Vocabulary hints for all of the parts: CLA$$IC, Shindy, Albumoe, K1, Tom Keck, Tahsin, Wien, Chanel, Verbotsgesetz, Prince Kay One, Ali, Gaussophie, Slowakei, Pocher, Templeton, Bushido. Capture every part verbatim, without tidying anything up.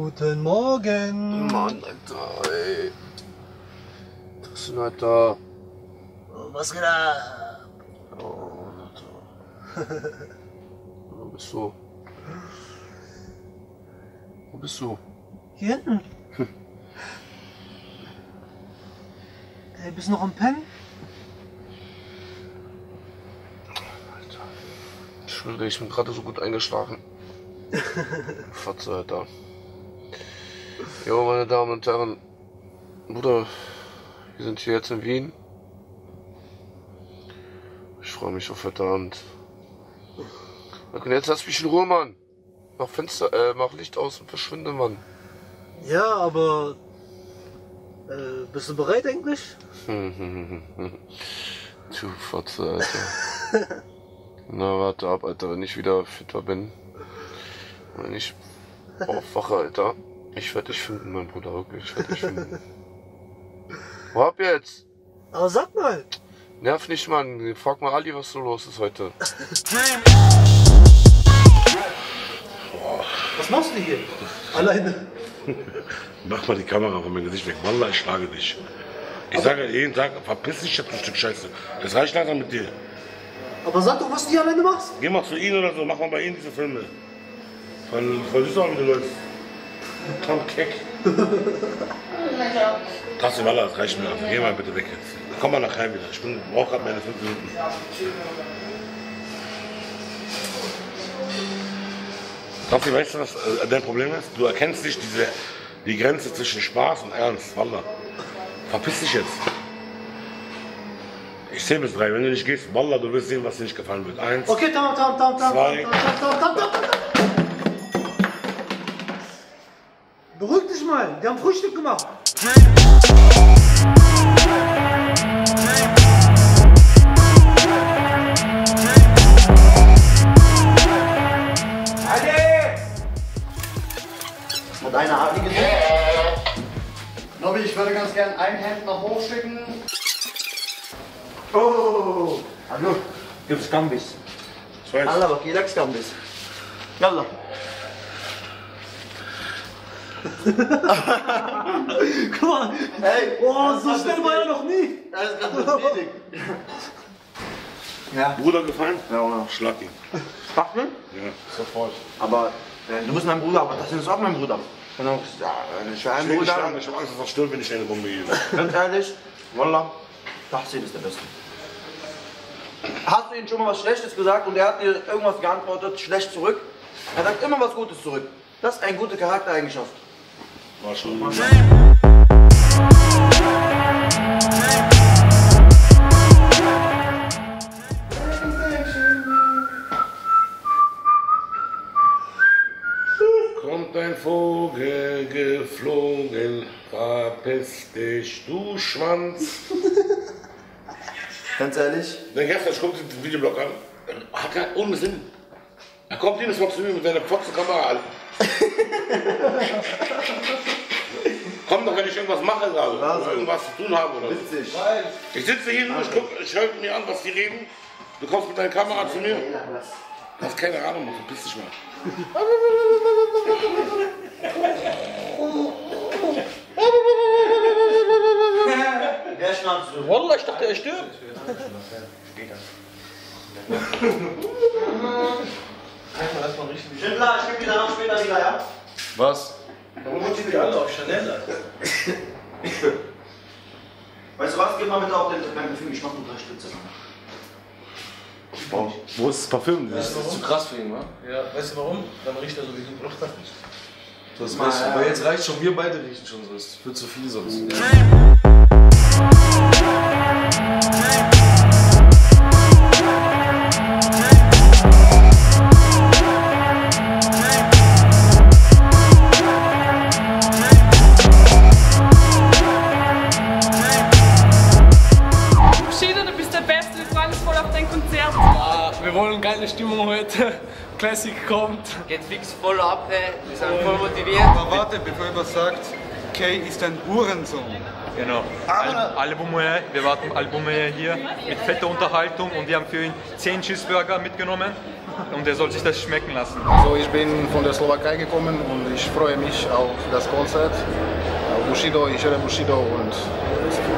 Guten Morgen! Mann, Alter, ey. Was ist denn, Alter? Was geht ab? Oh, Alter. Wo bist du? Wo bist du? Hier hinten. Hm. Ey, bist du noch am Pennen? Alter. Entschuldige, ich bin gerade so gut eingeschlafen. Fatze, Alter. Jo, meine Damen und Herren. Bruder, wir sind hier jetzt in Wien. Ich freue mich auf heute Abend. Okay, jetzt lass mich in Ruhe, Mann. Mach Fenster, äh, mach Licht aus und verschwinde, Mann. Ja, aber... Äh, bist du bereit eigentlich? Du Fatze, Alter. Na, warte ab, Alter, wenn ich wieder fitter bin. Wenn ich aufwache, Alter. Ich werde dich finden, mein Bruder, wirklich. Ich werde dich finden. Wo ab jetzt? Aber sag mal. Nerv nicht, Mann. Frag mal Ali, was so los ist heute. Boah. Was machst du hier? Alleine? Mach mal die Kamera von meinem Gesicht weg. Wallah, ich schlage dich. Ich sage jeden Tag, verpiss dich jetzt, du Stück Scheiße. Das reicht leider mit dir. Aber sag doch, was du hier alleine machst. Geh mal zu ihnen oder so, mach mal bei ihnen diese Filme. Voll, voll süß auch mit den Leuten. Tom Keck. Tassi, Wallah, das reicht mir. Geh mal bitte weg jetzt. Komm mal nachher wieder. Ich brauche gerade meine fünf Minuten. Tassi, weißt du, was dein Problem ist? Du erkennst nicht diese, die Grenze zwischen Spaß und Ernst. Wallah. Verpiss dich jetzt. Ich zähle bis drei. Wenn du nicht gehst, Wallah, du wirst sehen, was dir nicht gefallen wird. Eins. Okay, tam, tam, tam, tam, zwei. Tam, tam, tam, tam, tam. Beruhig dich mal, wir haben Frühstück gemacht. Ali! Hat einer Ali gesehen? Nobby, ich würde ganz gern einen Hemd noch hochschicken. Oh! Hallo, gibt's Gambis? Ich weiß. Allah, jeder gibt's Gambis. Yalla. Guck mal, ey, oh, so schnell war er noch nie. Das ist ganz riesig. Ja. Bruder gefallen? Ja, oder? Schlag ihn. Schlag ihn? Ja, sofort. Aber äh, du bist mein Bruder, aber das ist auch mein Bruder. Genau. Ja, ich bin ein Bruder. Ich habe Angst, dass das stirbt, wenn ich eine Bombe gebe. Ganz ehrlich, Wallah, Tahsin ist der Beste. Hast du ihm schon mal was Schlechtes gesagt und er hat dir irgendwas geantwortet, schlecht zurück? Er sagt immer was Gutes zurück. Das ist eine gute Charaktereigenschaft. War schon mal. Kommt ein Vogel geflogen, verpiss dich, du Schwanz. Ganz ehrlich? Dann gestern, ich guck dir den Videoblog an. Hat er ohne Sinn. Er kommt jedes Mal zu mir mit seiner Fotzenkamera an. Komm doch, wenn ich irgendwas mache gerade, also, oder irgendwas zu tun habe oder witzig. So. Ich sitze hier nur, ich, ich höre mir an, was die reden. Du kommst mit deiner Kamera zu mir. Du hast keine Ahnung, du verpiss dich mal. Der schnauzt so. Wallah, ich dachte, er stirbt. Schindler, ich geb dir danach später wieder, ja? Was? Warum holt ihr die alle auf Chanel, Alter? Weißt du was, geh mal mit auf den Parfüm, ich mach nur drei Stütze. Wow. Wo ist das Parfüm? Das ist zu krass für ihn, wa? Ja, weißt du warum? Dann riecht er so wie du brauchst das nicht. Das ist richtig, aber jetzt reicht schon, wir beide riechen schon so, es wird zu viel sonst. Mhm. Ja. Stimmung heute, Classic kommt. Geht fix voll ab, ey. Wir sind voll motiviert. Aber warte, bevor ihr was sagt, Kay ist ein Hurensohn. Genau. Al Albumoe, wir warten Albumoe hier mit fetter Unterhaltung und wir haben für ihn zehn Cheeseburger mitgenommen und er soll sich das schmecken lassen. So, ich bin von der Slowakei gekommen und ich freue mich auf das Konzert. Bushido, ich höre Bushido und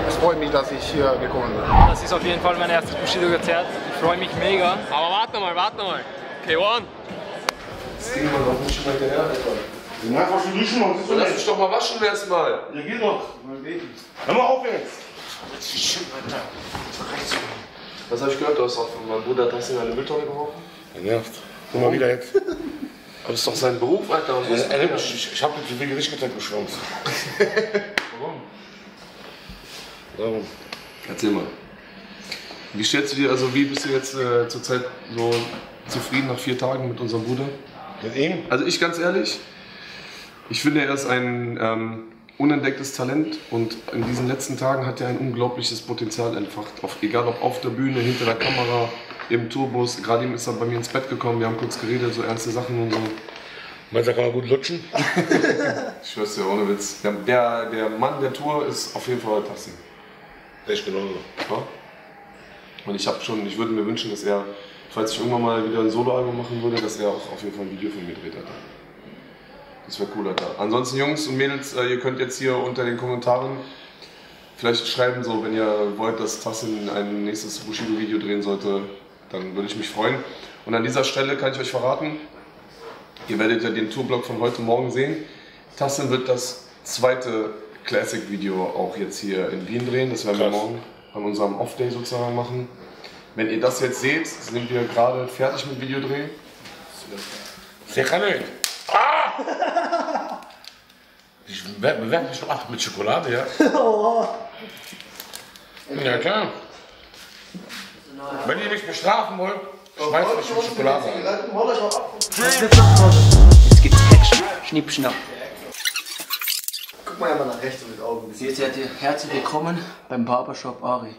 es freut mich, dass ich hier gekommen bin. Das ist auf jeden Fall mein erstes Bushido-Konzert. Ich freue mich mega. Aber warte mal, warte mal. K eins. Na, kannst du duschen, Mann? Lass dich doch mal waschen erstmal. Ja, geh doch. Hör mal auf jetzt. Was habe ich gehört? Du hast auch von meinem Bruder Tahsin in eine Mülltonne geworfen? Er nervt. Guck mal wieder jetzt. Aber das ist doch sein Beruf, Alter. Und äh, äh, ich ich, ich habe den Privileg nicht getrennt geschwommen. Warum? Warum? Erzähl mal. Wie stellst du dir, also wie bist du jetzt äh, zurzeit so zufrieden nach vier Tagen mit unserem Bruder? Mit ihm? Also ich ganz ehrlich, ich finde, er ist ein ähm, unentdecktes Talent und in diesen letzten Tagen hat er ein unglaubliches Potenzial entfacht. Auf, egal ob auf der Bühne, hinter der Kamera, im Tourbus. Gerade ihm ist er bei mir ins Bett gekommen, wir haben kurz geredet, so ernste Sachen und so. Meinst du, da kann man gut lutschen? Ich schwör's dir, ohne Witz. Der, der, der Mann der Tour ist auf jeden Fall Tahsin. Echt genau so. Ja? Und ich habe schon, ich würde mir wünschen, dass er, falls ich irgendwann mal wieder ein Soloalbum machen würde, dass er auch auf jeden Fall ein Video von mir dreht, Alter. Das wäre cool, Alter. Ansonsten, Jungs und Mädels, ihr könnt jetzt hier unter den Kommentaren vielleicht schreiben, so, wenn ihr wollt, dass Tahsin ein nächstes Bushido-Video drehen sollte, dann würde ich mich freuen. Und an dieser Stelle kann ich euch verraten, ihr werdet ja den Tourblog von heute Morgen sehen. Tahsin wird das zweite Classic-Video auch jetzt hier in Wien drehen. Das werden wir morgen an unserem Off-Day sozusagen machen. Wenn ihr das jetzt seht, sind wir gerade fertig mit Videodreh. Sehr gerne. Ah! Ich bewerbe mich doch mit Schokolade, ja? Oh. Ja, klar. Wenn ihr mich bestrafen wollt, schmeißt euch mit Schokolade an. Es gibt Action. Schnippschnapp. Guck mal einmal nach rechts mit Augen. Jetzt seid ihr herzlich willkommen beim Barbershop Ari.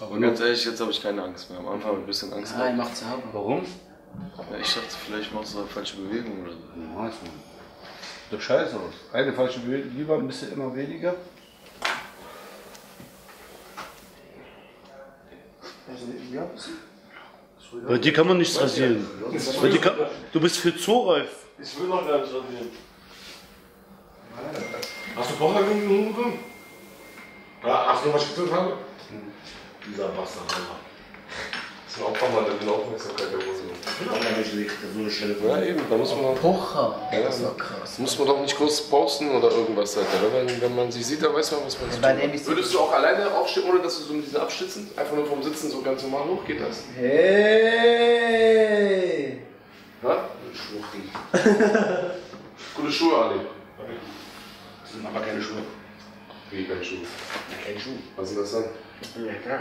Aber ganz ehrlich, jetzt habe ich keine Angst mehr. Am Anfang habe ich ein bisschen Angst. Nein, macht sie haben. Warum? Ja, ich dachte, vielleicht machst du eine falsche Bewegung oder so. Nein, Mann. Doch scheiße aus. Eine falsche Bewegung, lieber ein bisschen immer weniger. Bei dir kann man nichts rasieren. Bei dir kann, du bist für Zooreif. Ich will noch gar nicht rasieren. Hast du Bock dagegen gerufen? Hast du was getötet haben? Dieser Wasserhammer. Das ist ein Opfermann, der will Aufmerksamkeit der Hose. Das ist ja nicht schlecht, so eine Stelle. Ja, eben, da muss man. Pocher! Ja, das ist doch krass. Muss man doch nicht groß posten oder irgendwas. Halt. Wenn, wenn man sie sieht, dann weiß man, was man zu tun. Würdest du auch alleine aufstehen, ohne dass du so mit diesen Abstützen, einfach nur vom Sitzen so ganz normal hoch, geht das? Hey! Ja? Schwuchtel. Gute Schuhe, Ali. Das sind aber keine Schuhe. Wie, keine Schuhe? Keine Schuhe. Was sind das dann? Ja, klar.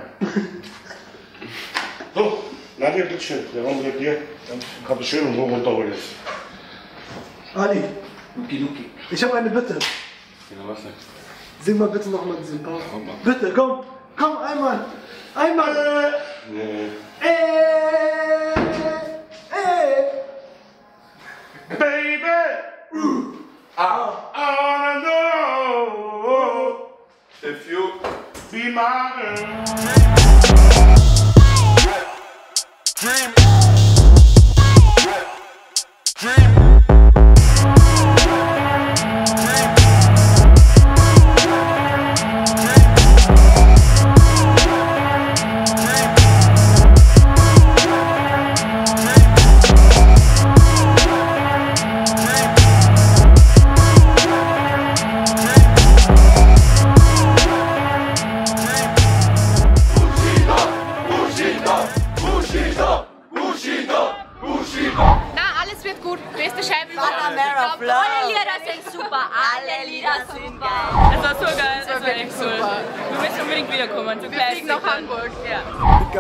So, Nadja, bitteschön. Der Raum bleibt hier. Kannst du schön und so runterholen jetzt. Ali. Luki, Luki. Ich habe eine Bitte. Ja, was denn? Sing mal bitte nochmal diesen Part. Ja, bitte, komm. Komm, einmal. Einmal. Äh. Nee. Äh. Äh. Baby. Uh. Ah. I wanna know if you be my girl. Dream. Dream.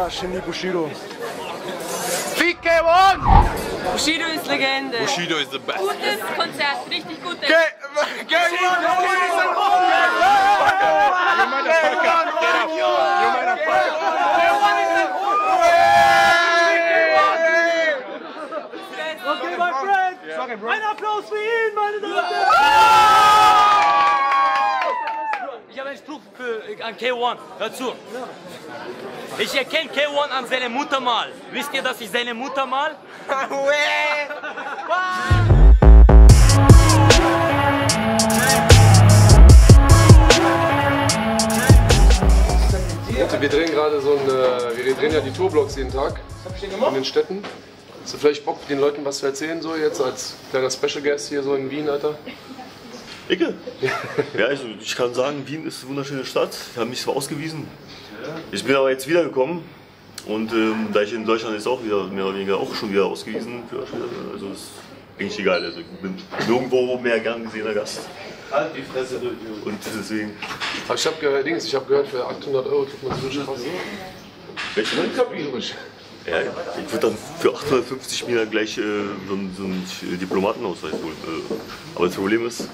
Shindy Bushido. Fick K eins! Bushido ist Legende. Bushido ist the best. Gutes Konzert, richtig gutes. K eins! K eins! K eins! K eins! Ein Applaus für ihn, meine Damen und Herren! an K eins. Hör zu. Ich erkenne K eins an seiner Mutter mal. Wisst ihr, dass ich seine Mutter mal? Wir drehen gerade so eine, wir drehen ja die Tourblocks jeden Tag in den Städten. Hast du vielleicht Bock, den Leuten was zu erzählen, so jetzt als kleiner Special Guest hier so in Wien, Alter? Icke? Ja, also ich kann sagen, Wien ist eine wunderschöne Stadt. Die haben mich zwar ausgewiesen. Ich bin aber jetzt wiedergekommen und ähm, da ich in Deutschland jetzt auch wieder mehr oder weniger auch schon wieder ausgewiesen für, also ist eigentlich egal. Also ich bin nirgendwo mehr gern gesehener Gast. Halt die Fresse durch. Und deswegen. Aber ich habe gehört, Dings, ich habe gehört, für achthundert Euro kriegt man so einen Spaß. Welche? Ja, ich würde dann für achthundertfünfzig mir dann gleich äh, so, so einen Diplomatenausweis holen. Aber das Problem ist,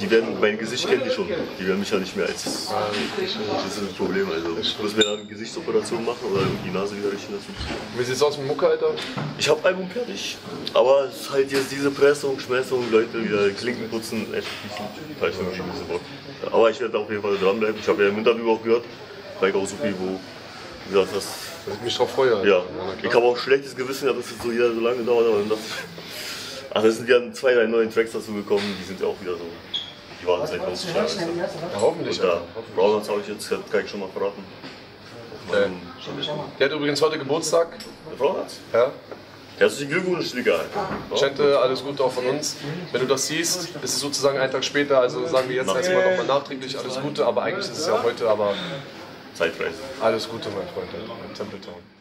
die werden mein Gesicht kennen die schon. Die werden mich ja nicht mehr als. Das ist das Problem. Also ich muss mir dann eine Gesichtsoperation machen oder die Nase wieder richten lassen. Wie sieht's aus mit Mucke, Alter? Ich hab Album fertig. Aber es ist halt jetzt diese Pressung, Schmessung, Leute wieder Klinken putzen, echt ein bisschen, ein bisschen Bock. Aber ich werde auf jeden Fall dranbleiben. Ich habe ja im Interview auch gehört, bei Gaussophie, wo du gesagt hast. Dass ich mich drauf freue. Ja. Ich habe auch schlechtes Gewissen, dass es so jeder so lange dauert, aber dann dachte ich. Ach, es sind ja zwei, drei neuen Tracks dazu gekommen, die sind ja auch wieder so. Die waren seit neunzig Jahren. Ja, hoffentlich. Da Browsers habe ich jetzt, kann ich schon mal verraten. Okay. Der hat übrigens heute Geburtstag. Der Browsers? Ja. Herzlichen Glückwunsch, Digga. Chente, alles Gute auch von uns. Wenn du das siehst, ist es sozusagen einen Tag später, also sagen wir jetzt erstmal nochmal nachträglich alles Gute, aber eigentlich ist es ja heute, aber. Zeitreise. Alles Gute, mein Freund, in Templeton.